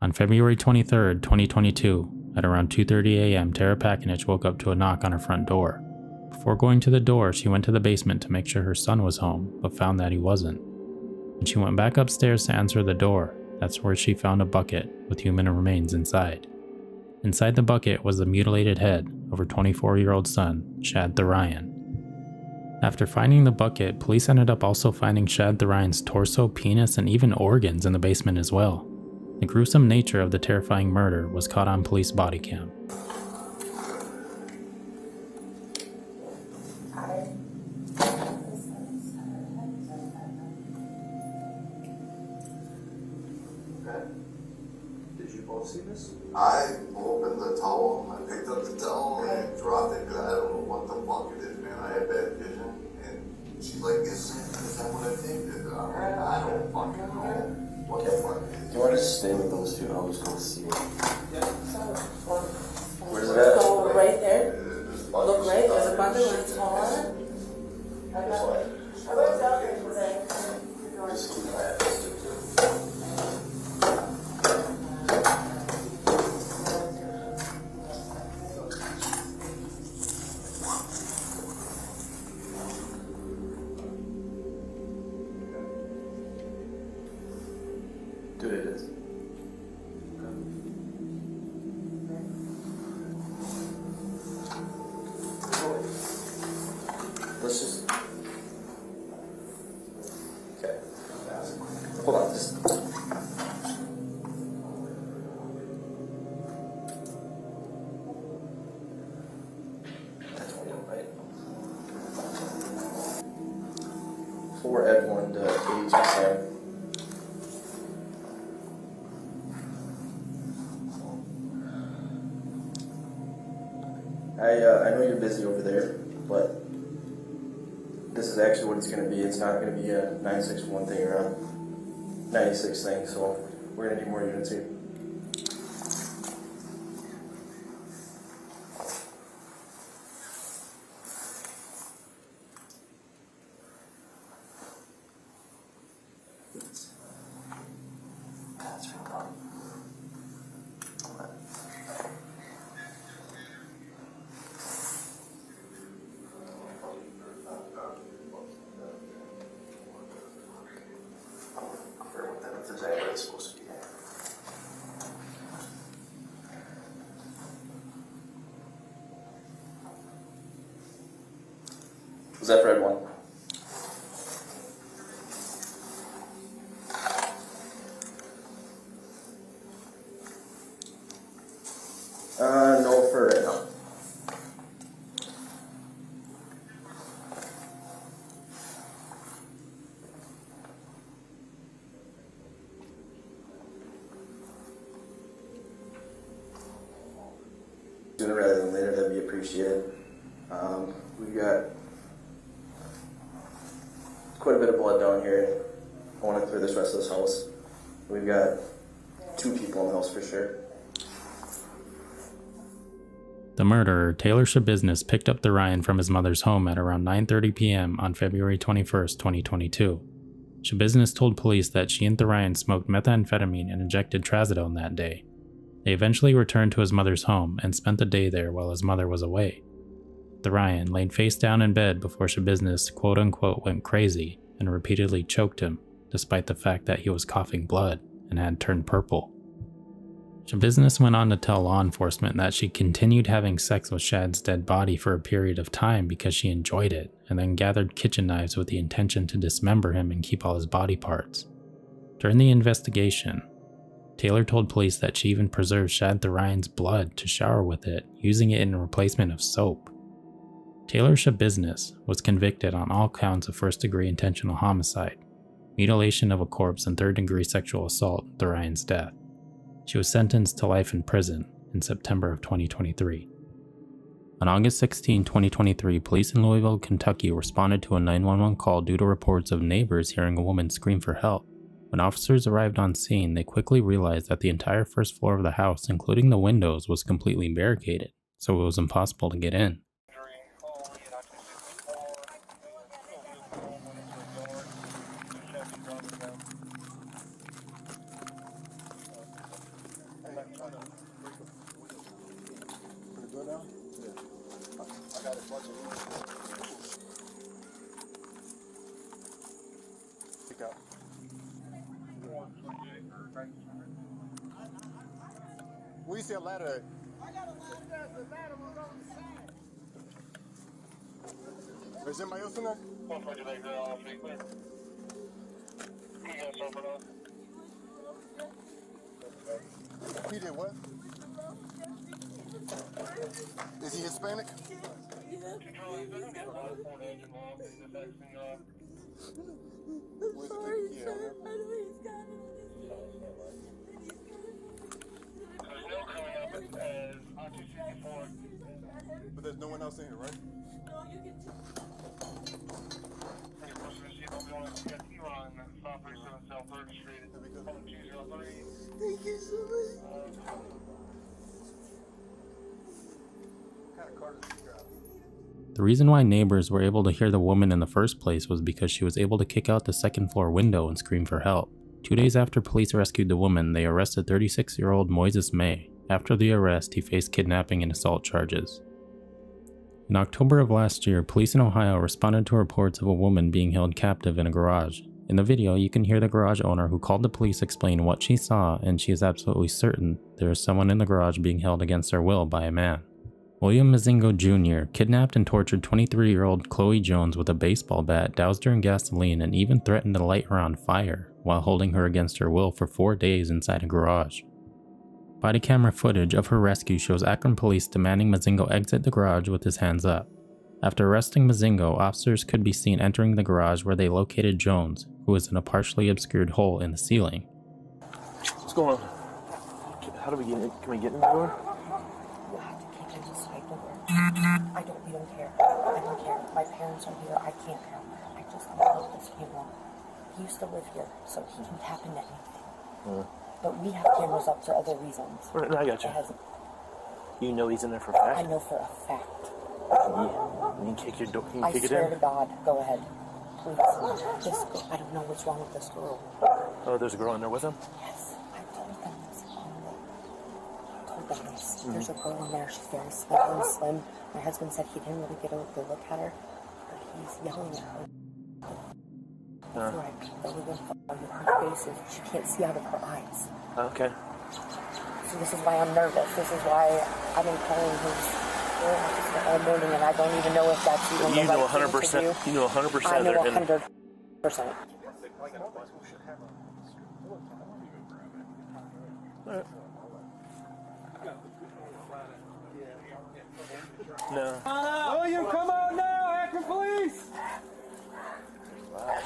On February 23, 2022, at around 2:30 a.m., Tara Pakinich woke up to a knock on her front door. Before going to the door, she went to the basement to make sure her son was home, but found that he wasn't. When she went back upstairs to answer the door, that's where she found a bucket with human remains inside. Inside the bucket was the mutilated head of her 24-year-old son, Chad Therrien. After finding the bucket, police ended up also finding Chad Therrien's torso, penis, and even organs in the basement as well. The gruesome nature of the terrifying murder was caught on police body cam. I know you're busy over there, but this is actually what it's going to be. It's not going to be a 961 thing or a 96 thing, so we're going to need more units here. Was that for everyone? No, for right now. Sooner rather than later, that'd be appreciated. We've got quite a bit of blood down here. I want to clear this rest of this house. We've got two people in the house for sure. The murderer, Taylor Shabusiness, picked up Therrien from his mother's home at around 9:30 p.m. on February 21st, 2022. Shabusiness told police that she and Therrien smoked methamphetamine and injected trazodone that day. They eventually returned to his mother's home and spent the day there while his mother was away. Therrien laid face down in bed before Shabusiness quote-unquote went crazy and repeatedly choked him, despite the fact that he was coughing blood and had turned purple. Shabusiness went on to tell law enforcement that she continued having sex with Shad's dead body for a period of time because she enjoyed it, and then gathered kitchen knives with the intention to dismember him and keep all his body parts. During the investigation, Taylor told police that she even preserved Chad Therrien's blood to shower with it, using it in replacement of soap. Taylor Shabusiness was convicted on all counts of first-degree intentional homicide, mutilation of a corpse, and third-degree sexual assault at Therrien's death. She was sentenced to life in prison in September of 2023. On August 16, 2023, police in Louisville, Kentucky responded to a 911 call due to reports of neighbors hearing a woman scream for help. When officers arrived on scene, they quickly realized that the entire first floor of the house, including the windows, was completely barricaded, so it was impossible to get in. I know. Put the door down? Yeah. I got a bunch of room. Pick out. Where you see a ladder at? I got a ladder there. The ladder was on the side. Is anybody else in there? He did what? Is he Hispanic? I'm sorry, sir. I know he's got it on his face. There's no coming up as I-264. But there's no one else in here, right? No, you can tell. Hey, Western City, I'll be on SCSU on 537 South 3rd Street at the Become 203. Thank you so much. What kind of car does this drive? The reason why neighbors were able to hear the woman in the first place was because she was able to kick out the second floor window and scream for help. 2 days after police rescued the woman, they arrested 36-year-old Moises May. After the arrest, he faced kidnapping and assault charges. In October of last year, police in Ohio responded to reports of a woman being held captive in a garage. In the video, you can hear the garage owner who called the police explain what she saw, and she is absolutely certain there is someone in the garage being held against their will by a man. William Mozingo Jr. kidnapped and tortured 23-year-old Chloe Jones with a baseball bat, doused her in gasoline, and even threatened to light her on fire while holding her against her will for 4 days inside a garage. Body camera footage of her rescue shows Akron police demanding Mozingo exit the garage with his hands up. After arresting Mozingo, officers could be seen entering the garage where they located Jones, who was in a partially obscured hole in the ceiling. What's going on? How do we get in? Can we get in the door? You have to take it just like the door. We don't care. I don't care. My parents are here. I can't come. I just want to live this funeral. He used to live here, so he can tap into anything. But we have cameras up for other reasons. Right, I got you. You know he's in there for a fact? I know for a fact. You can kick your door. You can kick it in? I swear to God, go ahead. Please. Just go. I don't know what's wrong with this girl. Oh, there's a girl in there with him? Yes. I told them this. I told them this. There's a girl in there. She's very small and slim. My husband said he didn't really get a good look at her, but he's yelling at her. That's right. Her face is, she can't see out of her eyes. Okay. So this is why I'm nervous. This is why I've been calling his all morning, and I don't even know if that's even the right thing to do. You know 100%. I know 100%. No. Oh, you come on now, Akron Police! Wow,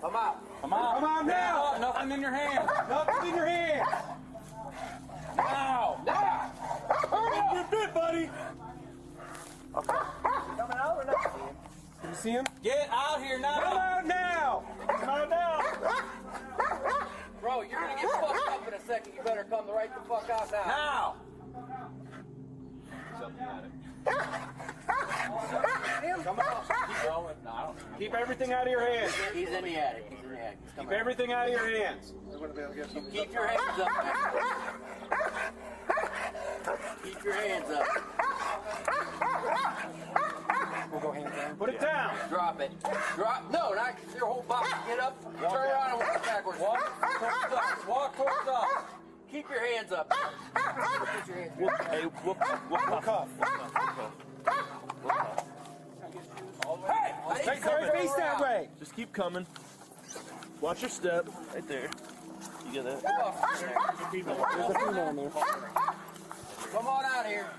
come out! Come out! Come out now! Nothing in your hand! Nothing in your hand! Now! Now! Hurry up! You're bit, buddy! Okay. You coming out or not? Can you see him? Get out here now! Come out now! Come out now! Bro, you're gonna get fucked up in a second. You better come right the fuck out now! Now! Something at it. Keep everything out of your hands. He's in the attic. He's in the attic. Keep everything out of your hands. Keep your hands up. Keep your hands up. We'll go hands down. Put it down. Drop it. Drop. No, not your whole body. Get up. Turn around and walk backwards. Walk towards us. Walk towards us. Keep your hands up. Keep your hands up. Hey, we'll cuff. Hey! Take her face that way! Just keep coming. Watch your step. Right there. You get that? There's a female in there. Come on out here.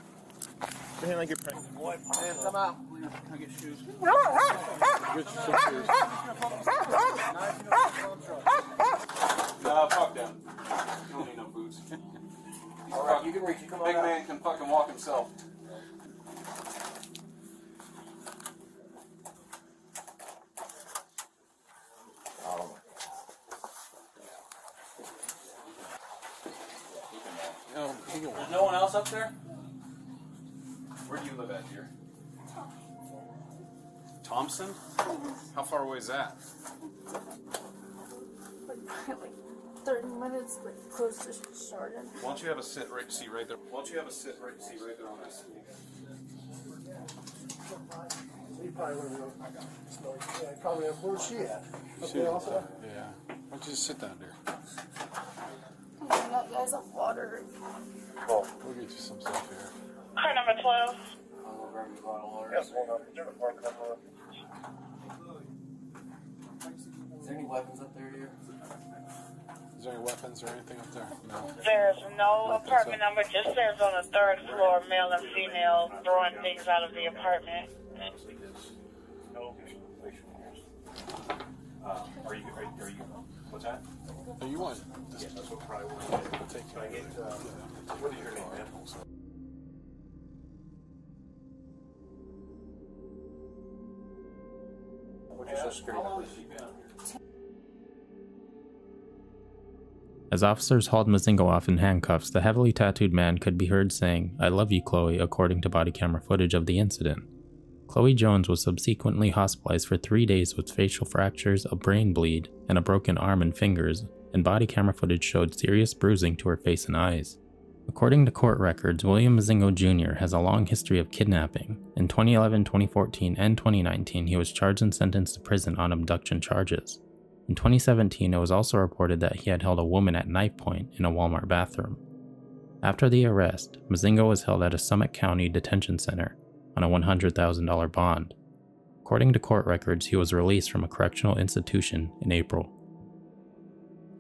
Hand like you're pregnant. Boy, man, come out. Can I get shoes? Get some shoes. Nah, fuck them. You don't need no boots. Alright, you can reach. Come on out. Big man can fucking walk himself. There's no one else up there? Where do you live at here? Thompson? How far away is that? 30 minutes, but close to starting. Why don't you have a sit right see right there? Why don't you have a sit right see right there on that seat? You probably would have probably have where she at. Okay, also? Yeah. Why don't you just sit down there? I'm not guys of water. Well, we'll get you some stuff here. Car number 12. Yes, hold on. Is there any weapons up there here? Is there any weapons or anything up there? No. There's no apartment number, just there's on the third floor, male and female throwing things out of the apartment. No. Are you what's that? Are you on? Yeah, that's what probably we'll take. Can I get what is your name, man? As officers hauled Mozingo off in handcuffs, the heavily tattooed man could be heard saying, "I love you, Chloe," according to body camera footage of the incident. Chloe Jones was subsequently hospitalized for 3 days with facial fractures, a brain bleed, and a broken arm and fingers, and body camera footage showed serious bruising to her face and eyes. According to court records, William Mozingo Jr. has a long history of kidnapping. In 2011, 2014, and 2019, he was charged and sentenced to prison on abduction charges. In 2017, it was also reported that he had held a woman at knife point in a Walmart bathroom. After the arrest, Mozingo was held at a Summit County detention center on a $100,000 bond. According to court records, he was released from a correctional institution in April.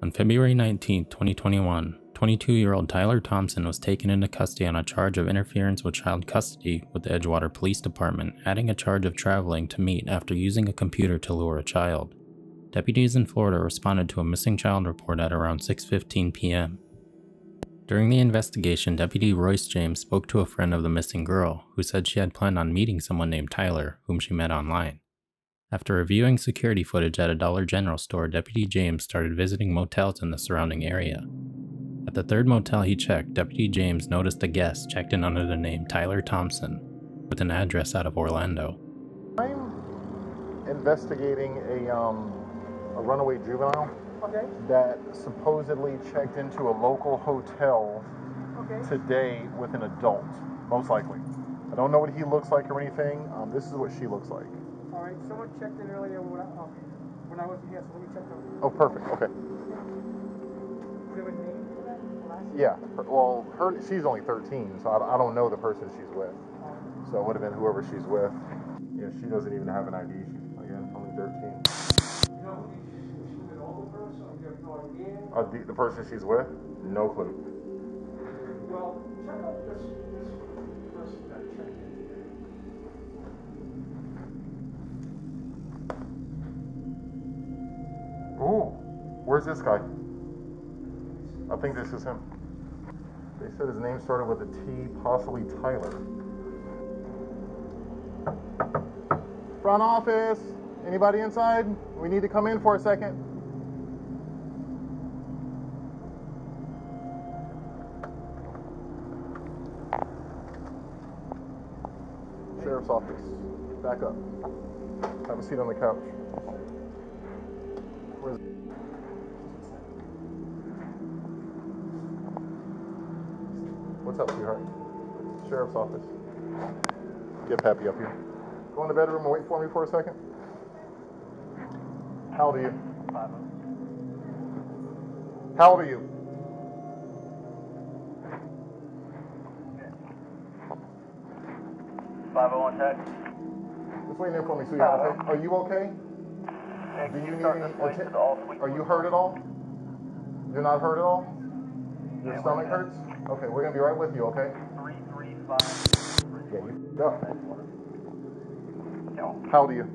On February 19, 2021, 22-year-old Tyler Thompson was taken into custody on a charge of interference with child custody with the Edgewater Police Department, adding a charge of traveling to meet after using a computer to lure a child. Deputies in Florida responded to a missing child report at around 6:15 p.m. During the investigation, Deputy Royce James spoke to a friend of the missing girl, who said she had planned on meeting someone named Tyler, whom she met online. After reviewing security footage at a Dollar General store, Deputy James started visiting motels in the surrounding area. At the third motel he checked, Deputy James noticed a guest checked in under the name Tyler Thompson, with an address out of Orlando. I'm investigating a runaway juvenile that supposedly checked into a local hotel today with an adult, most likely. I don't know what he looks like or anything. This is what she looks like. All right, someone checked in earlier when I wasn't here, so let me check over here. Oh, perfect. Okay. Do you have a name? Yeah, well, she's only 13, so I don't know the person she's with. So it would have been whoever she's with. Yeah, she doesn't even have an ID. She's, again, only 13. You know who she's with all the person? You have no idea? The person she's with? No clue. Well, check out this person that checked in today. Ooh, where's this guy? I think this is him. They said his name started with a T, possibly Tyler. Front office, anybody inside? We need to come in for a second. Hey. Sheriff's office, back up. Have a seat on the couch. Where is it? What's up, sweetheart? Sheriff's office. Get Pappy up here. Go in the bedroom and wait for me for a second. How old are you? 5 months. How old are you? 501 tech. Just wait there for me, sweetheart. Okay? Are you okay? Hey, do you need any? Are you hurt at all? You're not hurt at all? Your stomach hurts? Okay, we're gonna be right with you, okay? 335. Yeah, you f***ed up. No. How old are you?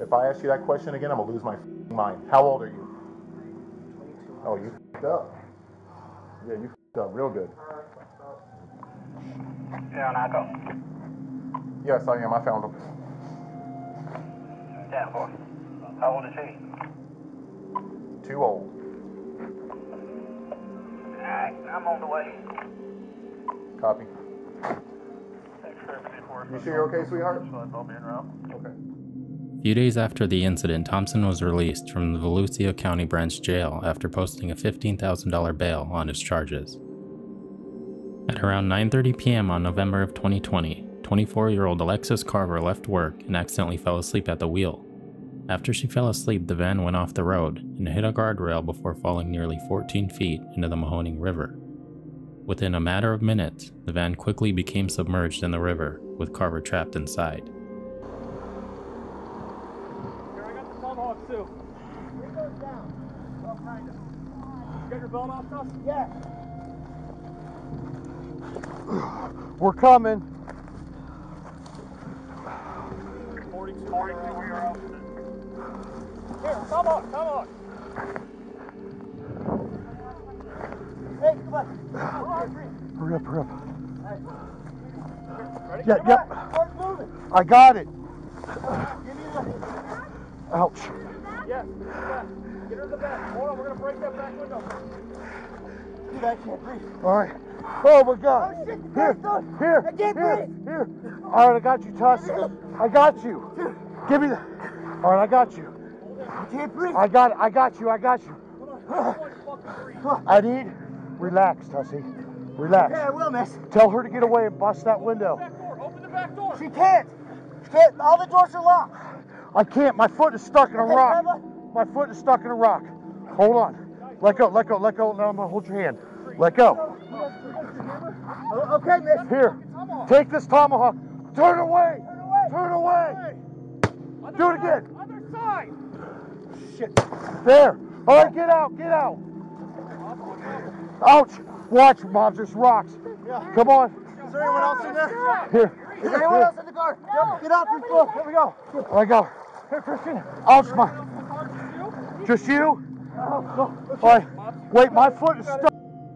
If I ask you that question again, I'm gonna lose my f***ing mind. How old are you? Oh, you f***ed up. Yeah, you f***ed up real good. Yeah, Nako. Yes, I am. I found him. Damn boy. How old is he? Too old. I'm on the way. Copy. You sure you're okay, sweetheart? Okay. A few days after the incident, Thompson was released from the Volusia County Branch jail after posting a $15,000 bail on his charges. At around 9:30 p.m. on November of 2020, 24-year-old Alexis Carver left work and accidentally fell asleep at the wheel. After she fell asleep, the van went off the road and hit a guardrail before falling nearly 14 feet into the Mahoning River. Within a matter of minutes, the van quickly became submerged in the river, with Carver trapped inside. Here, I got the belt off too. Here it goes down. Oh, kind of. You got your belt off, Dustin? Yeah. We're coming. 42, we are off. Here, come on, come on. Hey, come on. Hurry up, hurry up. Hey. Ready? Yeah, come yep. On. Start moving. I got it. Give me the... Ouch. Yes, get her in the back. Hold on, we're going to break that back window. Dude, I can't breathe. All right. Oh, my God. Oh, shit, here. I can't breathe. Here. All right, I got you, Tuss. I got you. Dude. Give me the... All right, I got you. I can't breathe. I got you. I need... Relax, Tussie. Relax. Yeah, I will, miss. Tell her to get away and bust that window. Open the back door. She can't. All the doors are locked. I can't. My foot is stuck in a rock. My foot is stuck in a rock. Hold on. Let go. Now I'm going to hold your hand. Let go. Okay, miss. Here. Take this tomahawk. Turn away. Do it again. Other side. Shit. There. All right, get out. Ouch. Watch, Mom, there's rocks. Yeah. Come on. Is there anyone else in there? Here. Is there anyone else in the car? No. Get out. Here we go. All right, go. Here, Christian. Ouch, Mom. Just you? All right. Wait, my foot is stuck.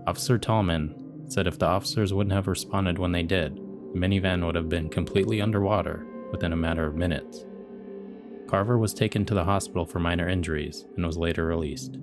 Officer Tallman said if the officers wouldn't have responded when they did, the minivan would have been completely underwater within a matter of minutes. Carver was taken to the hospital for minor injuries and was later released.